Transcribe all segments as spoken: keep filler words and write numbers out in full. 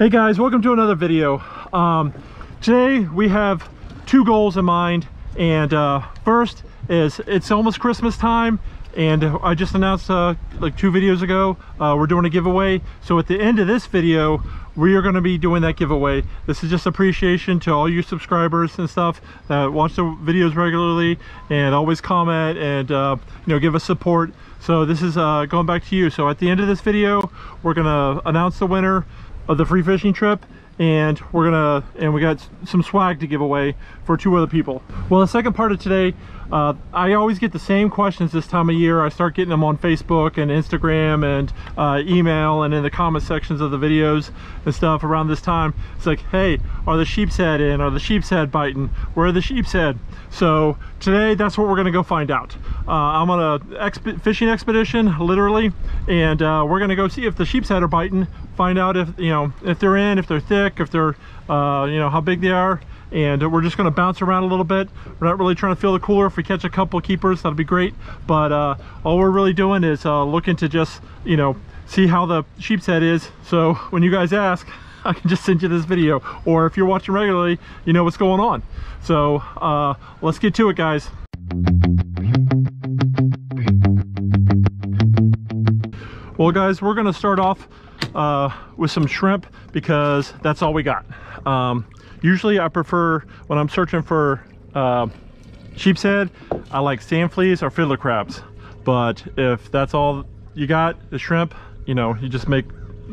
Hey guys, welcome to another video. Um, today we have two goals in mind, and uh, first is it's almost Christmas time, and I just announced uh, like two videos ago uh, we're doing a giveaway. So at the end of this video we are going to be doing that giveaway. This is just appreciation to all you subscribers and stuff that watch the videos regularly and always comment and uh, you know, give us support. So this is uh, going back to you. So at the end of this video we're going to announce the winner of the free fishing trip, and we're gonna and we got some swag to give away for two other people. Well, the second part of today, uh, I always get the same questions this time of year. I start getting them on Facebook and Instagram and uh, email and in the comment sections of the videos and stuff around this time. It's like, hey, are the sheepshead in? Are the sheepshead biting? Where are the sheepshead? So today that's what we're gonna go find out. Uh, I'm on a exp fishing expedition, literally, and uh, we're gonna go see if the sheepshead are biting. Find out if you know if they're in, if they're thick, if they're uh, you know, how big they are, and we're just going to bounce around a little bit. We're not really trying to feel the cooler. If we catch a couple keepers, that'd be great. But uh, all we're really doing is uh, looking to just you know see how the sheepshead is. So when you guys ask, I can just send you this video, or if you're watching regularly, you know what's going on. So uh, let's get to it, guys. Well, guys, we're going to start off uh with some shrimp because that's all we got. Um usually I prefer, when I'm searching for uh sheepshead, I like sand fleas or fiddler crabs, but if that's all you got is shrimp, you know, you just make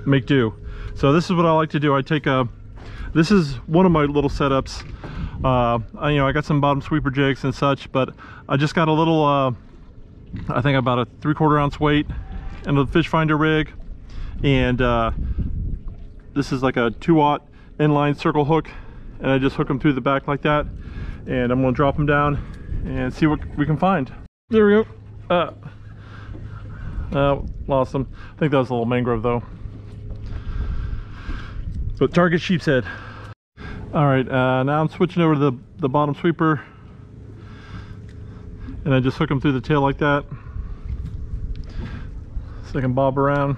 make do. So this is what I like to do. I take a this is one of my little setups. uh I, you know I got some bottom sweeper jigs and such, but I just got a little uh I think about a three quarter ounce weight and a fish finder rig, and uh this is like a two aught inline circle hook, and I just hook them through the back like that, and I'm gonna drop them down and see what we can find. There we go. Uh, uh lost them. I think that was a little mangrove though. But target sheepshead. All right, uh now I'm switching over to the the bottom sweeper, and I just hook them through the tail like that so they can bob around.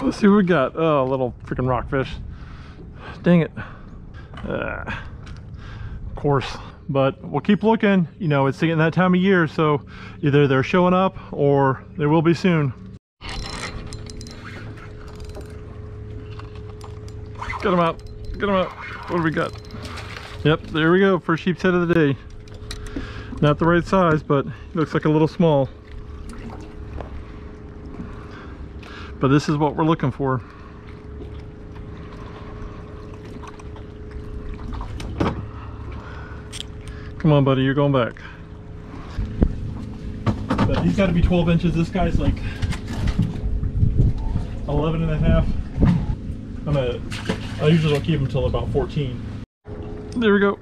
Let's see what we got. Oh, little freaking rockfish. Dang it. Uh, of course. But we'll keep looking. You know, it's getting that time of year, so either they're showing up or they will be soon. Get them out. Get them out. What do we got? Yep, there we go. First sheepshead of the day. Not the right size, but it looks like a little small. But this is what we're looking for. Come on, buddy, you're going back. But he's got to be twelve inches. This guy's like eleven and a half. I'm gonna, I usually don't keep him until about fourteen. There we go.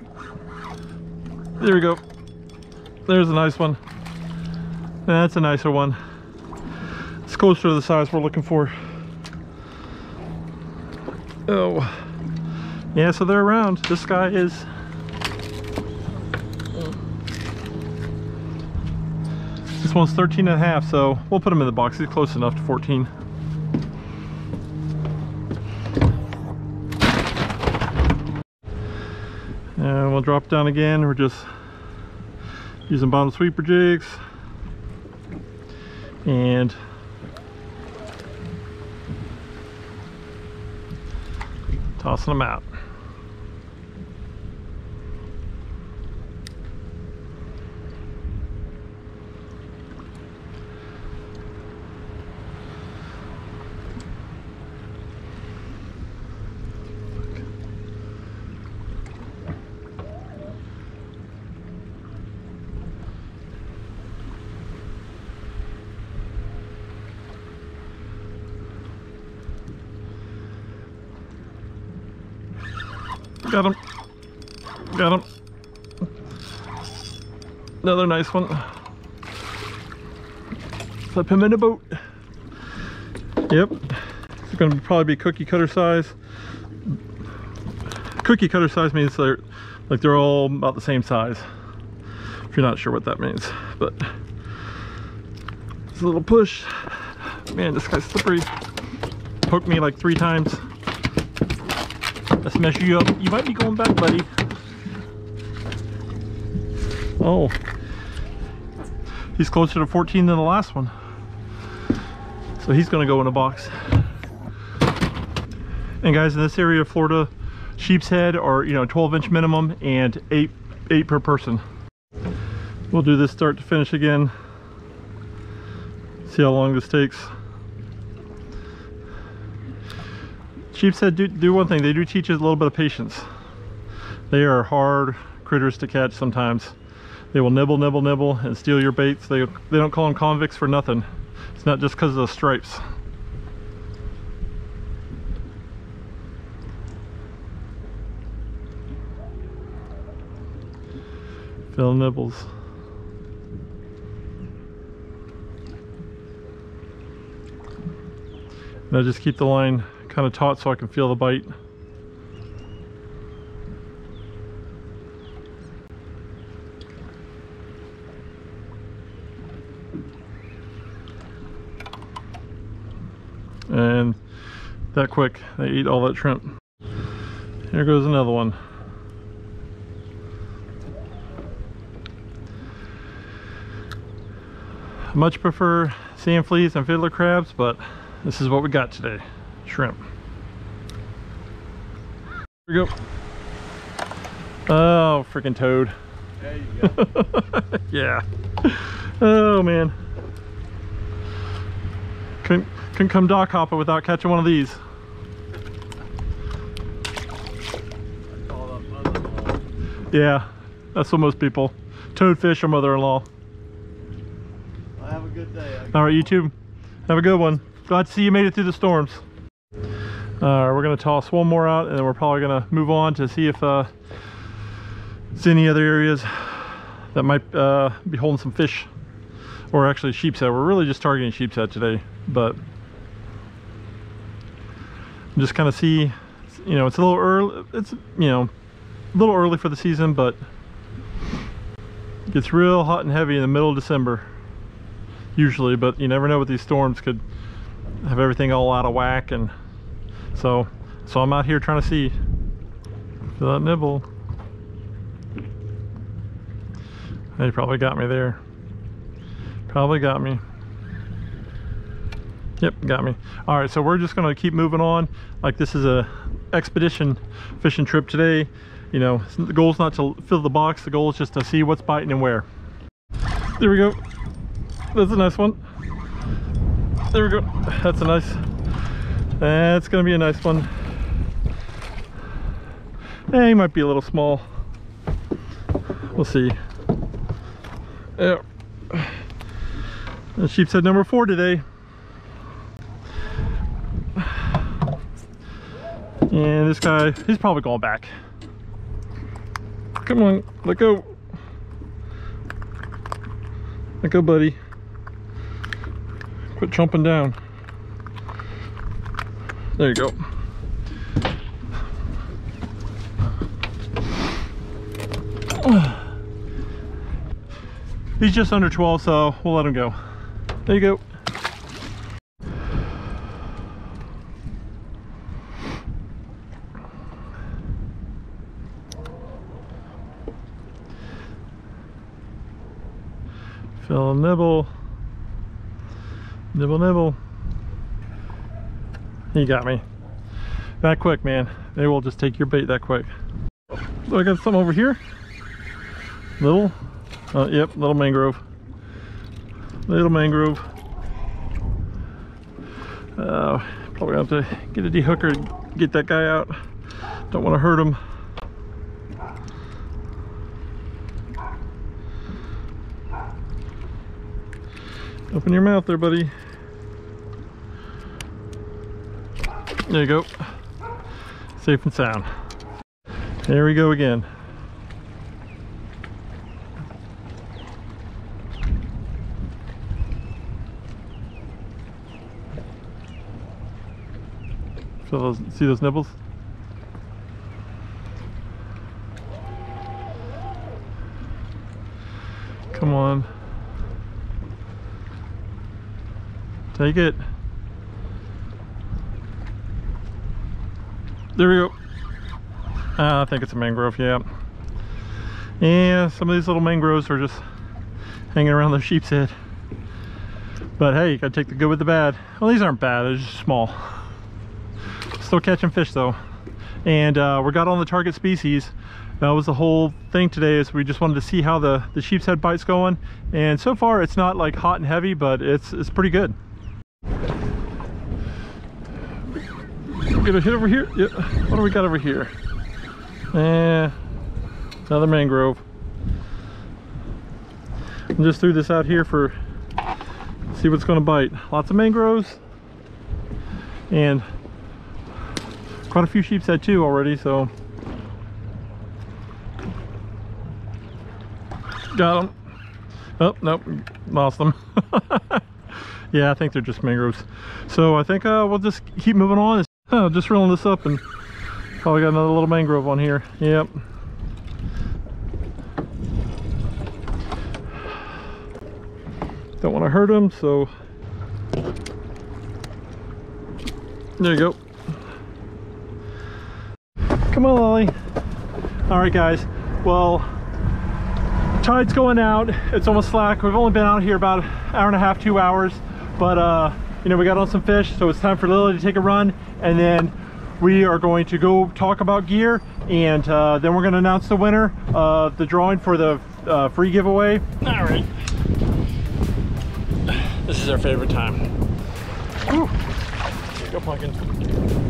There we go. There's a nice one. That's a nicer one. It's closer to the size we're looking for. Oh. Yeah, so they're around. This guy is... This one's thirteen and a half, so we'll put him in the box. He's close enough to fourteen. And we'll drop down again. We're just using bottom sweeper jigs, and tossing them out. Got him. Got him. Another nice one. Flip him in a boat. Yep. It's going to probably be cookie cutter size. Cookie cutter size means they're like they're all about the same size. If you're not sure what that means, but It's a little push. Man, this guy's slippery. Poked me like three times. Let's mess you up. You might be going back, buddy. Oh. He's closer to fourteen than the last one. So he's gonna go in a box. And guys, in this area of Florida, Sheepshead are, you know, twelve inch minimum and eight, eight per person. We'll do this start to finish again. See how long this takes. Sheepshead do, do one thing, they do teach us a little bit of patience. They are hard critters to catch sometimes. They will nibble, nibble, nibble, and steal your baits. They, they don't call them convicts for nothing. It's not just because of the stripes. Phil nibbles. And I just keep the line kind of taut so I can feel the bite. And that quick, they eat all that shrimp. Here goes another one. I much prefer sand fleas and fiddler crabs, but this is what we got today, shrimp. Here we go. Oh, freaking toad. There you go. Yeah. Oh man. Couldn't Couldn't come dock hopping without catching one of these. Yeah, that's what most people. Toadfish or mother-in-law. Well, have a good day. All right, you too. Have a good one. Glad to see you made it through the storms. Uh, we're gonna toss one more out, and then we're probably gonna move on to see if uh, there's any other areas that might uh, be holding some fish, or actually sheepshead. We're really just targeting sheepshead today, but. Just kind of see, you know, it's a little early, it's, you know, a little early for the season, but it gets real hot and heavy in the middle of December, usually, but you never know with these storms, could have everything all out of whack, and so, so I'm out here trying to see. Feel that nibble. They probably got me there. Probably got me. Yep, got me. All right, so we're just gonna keep moving on. Like, this is a expedition fishing trip today. You know, the goal's not to fill the box. The goal is just to see what's biting and where. There we go. That's a nice one. There we go. That's a nice. That's gonna be a nice one. Eh, he might be a little small. We'll see. Yeah. The sheepshead number four today. And this guy, he's probably going back. Come on, let go. Let go, buddy. Quit jumping down. There you go. He's just under twelve, so we'll let him go. There you go. Fill and nibble. Nibble, nibble. He got me. That quick, man. They will just take your bait that quick. So I got something over here. Little. Uh, yep, little mangrove. Little mangrove. Uh, probably have to get a de-hooker to get that guy out. Don't want to hurt him. Open your mouth there, buddy. There you go. Safe and sound. There we go again. So those, see those nibbles? Come on. Take it. There we go. Uh, I think it's a mangrove, yeah. Yeah, some of these little mangroves are just hanging around their sheep's head. But hey, you gotta take the good with the bad. Well, these aren't bad, they're just small. Still catching fish though. And uh, we got on the target species. That was the whole thing today, is we just wanted to see how the, the sheep's head bite's going. And so far it's not like hot and heavy, but it's, it's pretty good. Get a hit over here? Yeah. What do we got over here? Eh, another mangrove. I just threw this out here for, see what's gonna bite. Lots of mangroves. And quite a few sheep's head too already, so. Got them. Oh, nope, lost them. Yeah, I think they're just mangroves. So I think uh, we'll just keep moving on. Oh, just reeling this up and probably got another little mangrove on here. Yep. Don't want to hurt them, so. There you go. Come on, Lolly. All right, guys. Well, tide's going out. It's almost slack. We've only been out here about an hour and a half, two hours. But, uh, you know, we got on some fish, so it's time for Lily to take a run. And then we are going to go talk about gear. And uh, then we're going to announce the winner of uh, the drawing for the uh, free giveaway. All right. This is our favorite time. Whew. Here you go, Pumpkin.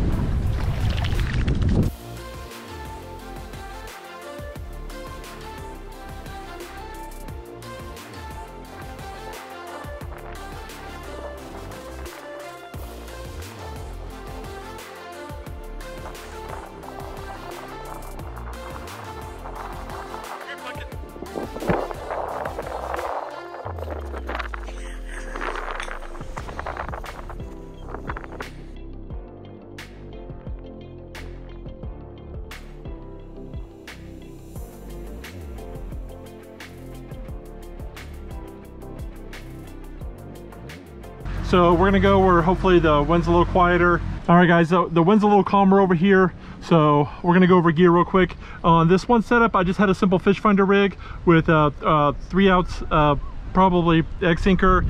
So we're gonna go where hopefully the wind's a little quieter. All right, guys, so the wind's a little calmer over here. So we're gonna go over gear real quick. On this one setup, I just had a simple fish finder rig with a, a three ounce, uh, probably egg sinker,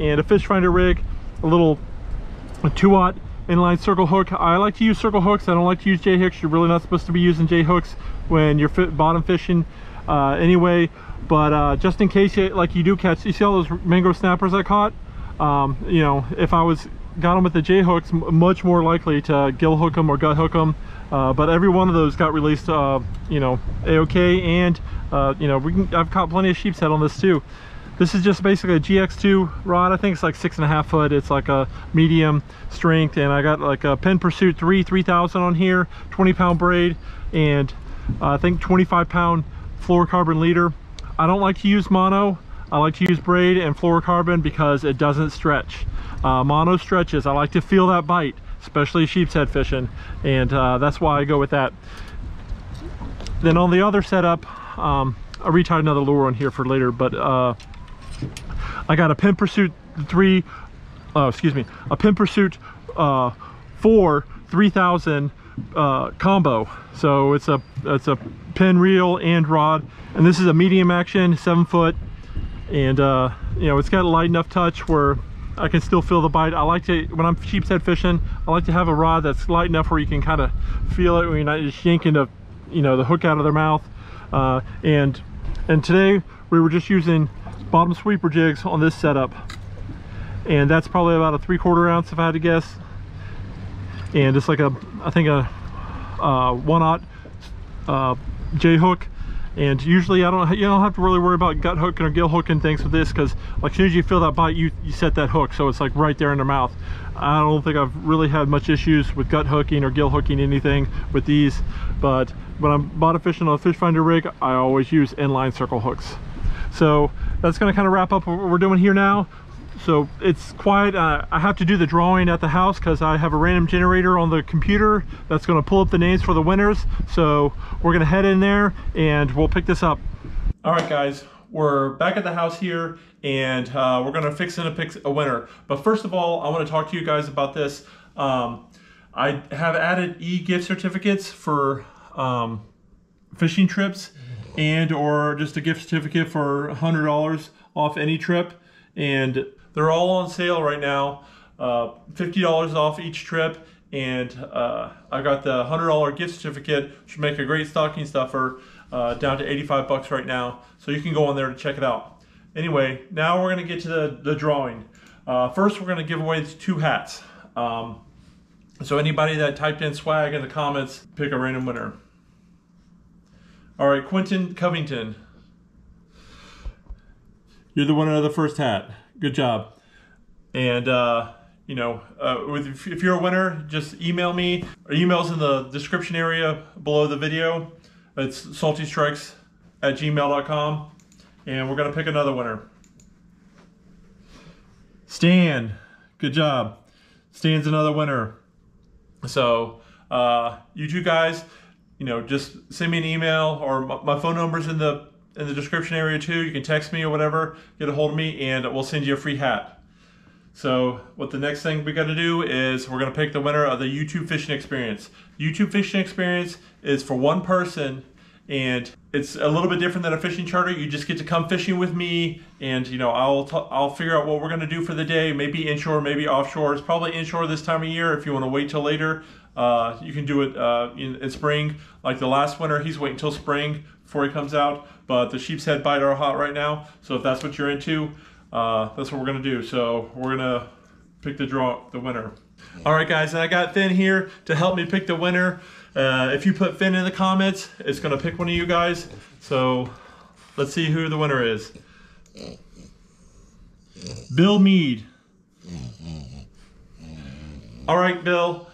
and a fish finder rig, a little a two aught inline circle hook. I like to use circle hooks. I don't like to use J hooks. You're really not supposed to be using J hooks when you're bottom fishing uh, anyway. But uh, just in case, you, like you do catch, you see all those mangrove snappers I caught? Um, you know, if I was got them with the J hooks, m much more likely to gill hook them or gut hook them. Uh, but every one of those got released, uh, you know, a-okay. And uh, you know, we can, I've caught plenty of sheep's head on this too. This is just basically a G X two rod. I think it's like six and a half foot. It's like a medium strength, and I got like a Penn Pursuit three three thousand on here, twenty pound braid, and uh, I think twenty-five pound fluorocarbon leader. I don't like to use mono. I like to use braid and fluorocarbon because it doesn't stretch. Uh, mono stretches. I like to feel that bite, especially sheep's head fishing, and uh, that's why I go with that. Then on the other setup, um, I retied another lure on here for later, but uh, I got a Penn Pursuit three, uh, excuse me, a Penn Pursuit uh, four three thousand uh, combo. So it's a it's a Penn reel and rod, and this is a medium action, seven foot. And uh, you know, it's got a light enough touch where I can still feel the bite. I like to, when I'm sheep's head fishing, I like to have a rod that's light enough where you can kind of feel it when you're not just yanking the, you know, the hook out of their mouth. Uh, and and today we were just using bottom sweeper jigs on this setup, and that's probably about a three quarter ounce if I had to guess. And it's like a, I think a uh, one aught uh, J hook. And usually I don't, you don't have to really worry about gut hooking or gill hooking things with this, because like as soon as you feel that bite, you, you set that hook, so it's like right there in their mouth. I don't think I've really had much issues with gut hooking or gill hooking anything with these, but when I'm bottom fishing on a fish finder rig, I always use inline circle hooks. So that's going to kind of wrap up what we're doing here now. So it's quiet. Uh, I have to do the drawing at the house because I have a random generator on the computer that's going to pull up the names for the winners. So we're going to head in there and we'll pick this up. All right, guys, We're back at the house here, and uh, we're gonna fix and pick a winner. But first of all, I wanna talk to you guys about this. Um, I have added e-gift certificates for um, fishing trips, and or just a gift certificate for one hundred dollars off any trip. And they're all on sale right now, uh, fifty dollars off each trip. And uh, I got the one hundred dollar gift certificate, which would make a great stocking stuffer, uh, down to eighty-five bucks right now. So you can go on there to check it out. Anyway, now we're gonna get to the, the drawing. Uh, first, we're gonna give away these two hats. Um, so anybody that typed in swag in the comments, pick a random winner. All right, Quentin Covington. You're the winner of the first hat. Good job. And, uh, you know, uh, with, if you're a winner, just email me. Our email's in the description area below the video. It's salty strikes at gmail dot com. And we're going to pick another winner. Stan, good job. Stan's another winner. So, uh, you two guys, you know, just send me an email, or my, my phone number's in the, in the description area too. You can text me or whatever, get a hold of me, and we'll send you a free hat. So what the next thing we got to do is we're going to pick the winner of the YouTube fishing experience. YouTube fishing experience is for one person, and it's a little bit different than a fishing charter. You just get to come fishing with me, and you know, I'll t I'll figure out what we're going to do for the day. Maybe inshore, maybe offshore. It's probably inshore this time of year. If you want to wait till later, uh, you can do it uh, in, in spring. Like the last winter, he's waiting till spring before he comes out. But the sheepshead bite are hot right now, so if that's what you're into, Uh, that's what we're gonna do. So we're gonna pick the draw, the winner. All right, guys, and I got Finn here to help me pick the winner. Uh, if you put Finn in the comments, it's gonna pick one of you guys. So let's see who the winner is. Bill Mead. All right, Bill,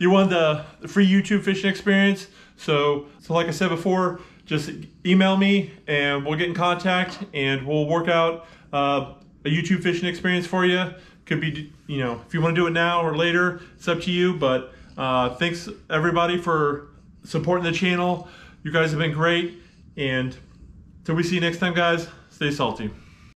you won the free YouTube fishing experience. So, so like I said before, just email me and we'll get in contact, and we'll work out uh, a YouTube fishing experience for you. Could be, you know, if you want to do it now or later, it's up to you. But uh, thanks everybody for supporting the channel. You guys have been great. And till we see you next time, guys, stay salty.